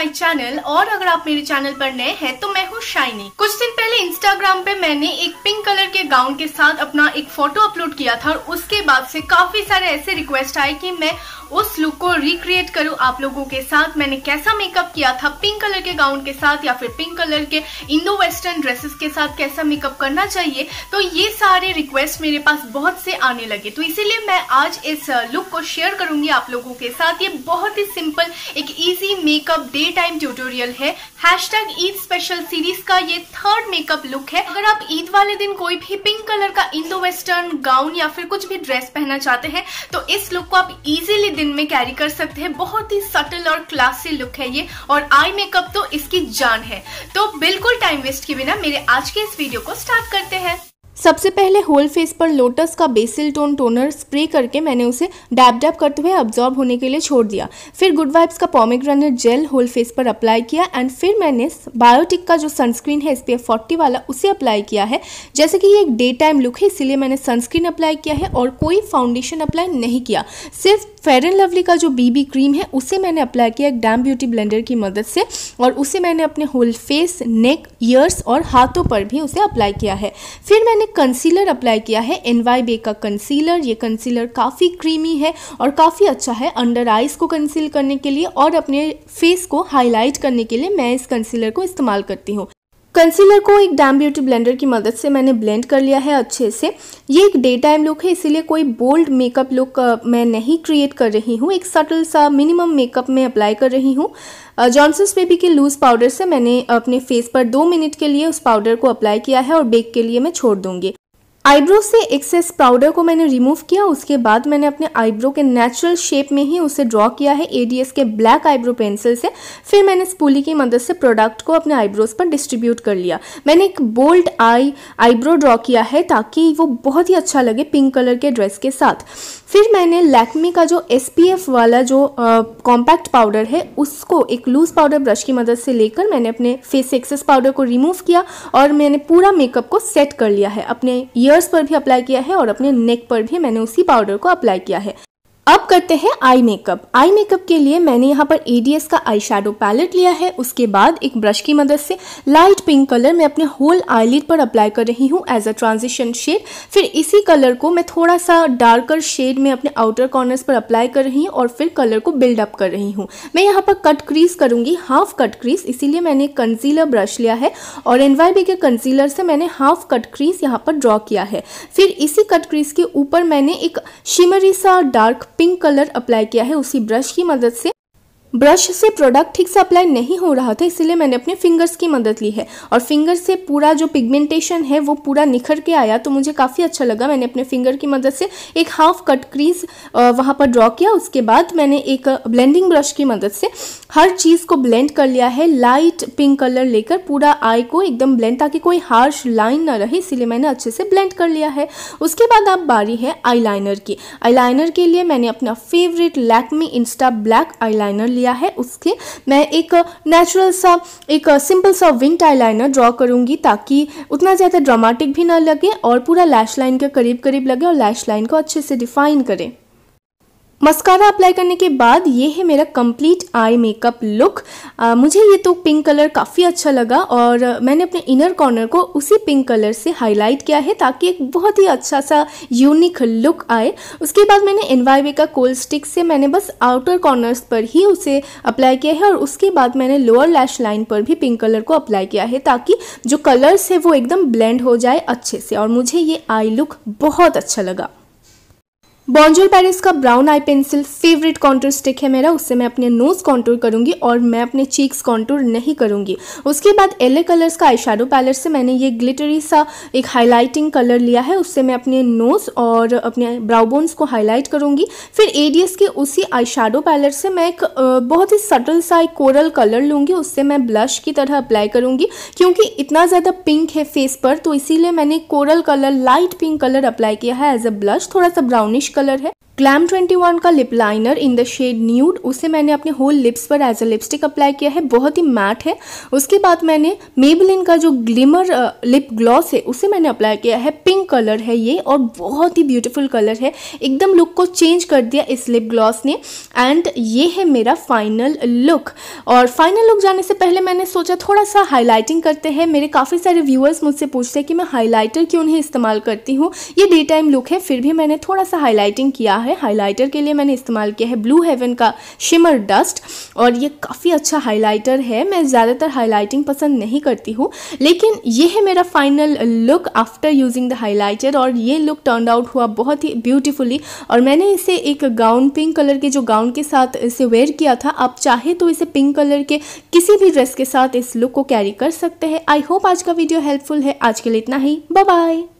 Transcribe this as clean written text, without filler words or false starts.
My channel. और अगर आप मेरे चैनल पर नए हैं तो मैं हूँ शाइनी। कुछ दिन पहले इंस्टाग्राम पे मैंने एक पिंक कलर के गाउन के साथ अपना एक फोटो अपलोड किया था और उसके बाद से काफी सारे ऐसे रिक्वेस्ट आए कि मैं उस लुक को रिक्रिएट करूँ आप लोगों के साथ। मैंने कैसा मेकअप किया था पिंक कलर के गाउन के साथ या फिर पिंक कलर के इंडो वेस्टर्न ड्रेसेस के साथ कैसा मेकअप करना चाहिए, तो ये सारे रिक्वेस्ट मेरे पास बहुत से आने लगे। तो इसीलिए मैं आज इस लुक को शेयर करूंगी आप लोगों के साथ। ये बहुत ही सिंपल एक easy makeup day time tutorial है। हैशटैग ईद स्पेशल सीरीज का ये थर्ड मेकअप लुक है। अगर आप ईद वाले दिन कोई भी पिंक कलर का इंडो वेस्टर्न गाउन या फिर कुछ भी ड्रेस पहनना चाहते हैं तो इस लुक को आप इजीली दिन में कैरी कर सकते हैं। बहुत ही सटल और क्लासी लुक है ये, और आई मेकअप तो इसकी जान है। तो बिल्कुल टाइम वेस्ट किए बिना मेरे आज के इस वीडियो को स्टार्ट करते हैं। सबसे पहले होल फेस पर लोटस का बेसिल टोन टोनर स्प्रे करके मैंने उसे डैप करते हुए अब्जॉर्ब होने के लिए छोड़ दिया। फिर गुड वाइब्स का पॉमेग्रेनेट जेल होल फेस पर अप्लाई किया एंड फिर मैंने बायोटिक का जो सनस्क्रीन है SPF 40 वाला उसे अप्लाई किया है। जैसे कि ये एक डे टाइम लुक है इसलिए मैंने सनस्क्रीन अप्लाई किया है और कोई फाउंडेशन अप्लाई नहीं किया। सिर्फ फेयर एंड लवली का जो BB क्रीम है उसे मैंने अप्लाई किया एक डैम ब्यूटी ब्लेंडर की मदद से, और उसे मैंने अपने होल फेस, नेक, ईयर्स और हाथों पर भी उसे अप्लाई किया है। फिर मैंने कंसीलर अप्लाई किया है NY Becca कंसीलर। ये कंसीलर काफ़ी क्रीमी है और काफ़ी अच्छा है अंडर आइज को कंसील करने के लिए, और अपने फेस को हाईलाइट करने के लिए मैं इस कंसीलर को इस्तेमाल करती हूँ। कंसीलर को एक डैम ब्यूटी ब्लेंडर की मदद से मैंने ब्लेंड कर लिया है अच्छे से। ये एक डे टाइम लुक है इसीलिए कोई बोल्ड मेकअप लुक मैं नहीं क्रिएट कर रही हूँ। एक सटल सा मिनिमम मेकअप मैं अप्लाई कर रही हूँ। जॉनसन्स बेबी के लूज़ पाउडर से मैंने अपने फेस पर 2 मिनट के लिए उस पाउडर को अप्लाई किया है और बेक के लिए मैं छोड़ दूंगी। आईब्रो से एक्सेस पाउडर को मैंने रिमूव किया। उसके बाद मैंने अपने आईब्रो के नेचुरल शेप में ही उसे ड्रॉ किया है ADS के ब्लैक आईब्रो पेंसिल से। फिर मैंने स्पूली की मदद से प्रोडक्ट को अपने आईब्रोज पर डिस्ट्रीब्यूट कर लिया। मैंने एक बोल्ड आईब्रो ड्रॉ किया है ताकि वो बहुत ही अच्छा लगे पिंक कलर के ड्रेस के साथ। फिर मैंने लैक्मे का जो SPF वाला जो कॉम्पैक्ट पाउडर है उसको एक लूज़ पाउडर ब्रश की मदद से लेकर मैंने अपने फेस एक्सेस पाउडर को रिमूव किया और मैंने पूरा मेकअप को सेट कर लिया है। अपने ईयर्स पर भी अप्लाई किया है और अपने नेक पर भी मैंने उसी पाउडर को अप्लाई किया है। अब करते हैं आई मेकअप। आई मेकअप के लिए मैंने यहाँ पर ADS का आई शेडो पैलेट लिया है। उसके बाद एक ब्रश की मदद से लाइट पिंक कलर मैं अपने होल आईलिड पर अप्लाई कर रही हूँ एज अ ट्रांजिशन शेड। फिर इसी कलर को मैं थोड़ा सा डार्कर शेड में अपने आउटर कॉर्नर्स पर अप्लाई कर रही हूँ और फिर कलर को बिल्डअप कर रही हूँ। मैं यहाँ पर कट क्रीज करूँगी, हाफ कट क्रीज, इसीलिए मैंने कंसीलर ब्रश लिया है और NYB के कंसीलर से मैंने हाफ कट क्रीज यहाँ पर ड्रॉ किया है। फिर इसी कट क्रीज के ऊपर मैंने एक शिमरी सा डार्क पिंक कलर अप्लाई किया है उसी ब्रश की मदद से। ब्रश से प्रोडक्ट ठीक से अप्लाई नहीं हो रहा था इसलिए मैंने अपने फिंगर्स की मदद ली है और फिंगर से पूरा जो पिगमेंटेशन है वो पूरा निखर के आया तो मुझे काफ़ी अच्छा लगा। मैंने अपने फिंगर की मदद से एक हाफ कट क्रीज वहाँ पर ड्रॉ किया। उसके बाद मैंने एक ब्लेंडिंग ब्रश की मदद से हर चीज़ को ब्लेंड कर लिया है। लाइट पिंक कलर लेकर पूरा आई को एकदम ब्लेंड, ताकि कोई हार्श लाइन ना रहे इसलिए मैंने अच्छे से ब्लेंड कर लिया है। उसके बाद अब बारी है आईलाइनर की। आईलाइनर के लिए मैंने अपना favourite Lakme insta black eyeliner लिया है। उसके मैं एक नेचुरल सा एक सिंपल सा विंग आईलाइनर ड्रॉ करूंगी ताकि उतना ज़्यादा ड्रामेटिक भी ना लगे और पूरा लैश लाइन के करीब करीब लगे और लैश लाइन को अच्छे से डिफाइन करें। मस्कारा अप्लाई करने के बाद ये है मेरा कंप्लीट आई मेकअप लुक। मुझे ये तो पिंक कलर काफ़ी अच्छा लगा और मैंने अपने इनर कॉर्नर को उसी पिंक कलर से हाईलाइट किया है ताकि एक बहुत ही अच्छा सा यूनिक लुक आए। उसके बाद मैंने NYB का कोल्ड स्टिक से मैंने बस आउटर कॉर्नर्स पर ही उसे अप्लाई किया है और उसके बाद मैंने लोअर लैश लाइन पर भी पिंक कलर को अप्लाई किया है ताकि जो कलर्स है वो एकदम ब्लेंड हो जाए अच्छे से, और मुझे ये आई लुक बहुत अच्छा लगा। बॉन्जोर पेरिस का brown eye pencil favourite contour stick है मेरा, उससे मैं अपने नोज़ कॉन्टूर करूंगी और मैं अपने चीक्स कॉन्टूर नहीं करूंगी। उसके बाद LA कलर्स का आई शेडो पैलेट से मैंने ये ग्लिटरी सा एक हाईलाइटिंग कलर लिया है, उससे मैं अपने नोज़ और अपने ब्राउबोन्स को हाईलाइट करूंगी। फिर ADS के उसी आई शेडो पैलेट से मैं एक बहुत ही सटल सा एक कोरल कलर लूँगी, उससे मैं ब्लश की तरह अप्लाई करूँगी। क्योंकि इतना ज़्यादा पिंक है फेस पर तो इसीलिए मैंने coral colour light pink colour apply किया है एज अ ब्लश। थोड़ा सा ब्राउनिश कलर है। ग्लैम 21 का lip liner in the shade nude, उसे मैंने अपने होल लिप्स पर एज अ लिपस्टिक अप्लाई किया है, बहुत ही मैट है। उसके बाद मैंने मेबेलिन का जो ग्लिमर लिप ग्लॉस है उसे मैंने अप्लाई किया है, पिंक कलर है ये और बहुत ही ब्यूटीफुल कलर है, एकदम लुक को चेंज कर दिया इस लिप ग्लॉस ने। एंड ये है मेरा फाइनल लुक। और फाइनल लुक जाने से पहले मैंने सोचा थोड़ा सा हाईलाइटिंग करते हैं। मेरे काफ़ी सारे व्यूअर्स मुझसे पूछते हैं कि मैं हाईलाइटर क्यों नहीं इस्तेमाल करती हूँ, ये डे टाइम लुक है, फिर भी मैंने थोड़ा सा हाईलाइटिंग किया है। हाईलाइटर के लिए मैंने इस्तेमाल किया है ब्लू हेवन का शिमर डस्ट और ये काफ़ी अच्छा हाईलाइटर है। मैं ज़्यादातर हाईलाइटिंग पसंद नहीं करती हूँ, लेकिन ये है मेरा final look after using the highlighter और ये लुक टर्न आउट हुआ बहुत ही ब्यूटीफुली। और मैंने इसे एक गाउन, पिंक कलर के जो गाउन के साथ इसे वेयर किया था, आप चाहे तो इसे पिंक कलर के किसी भी ड्रेस के साथ इस लुक को कैरी कर सकते हैं। आई होप आज का वीडियो हेल्पफुल है। आज के लिए इतना ही, बाय बाय।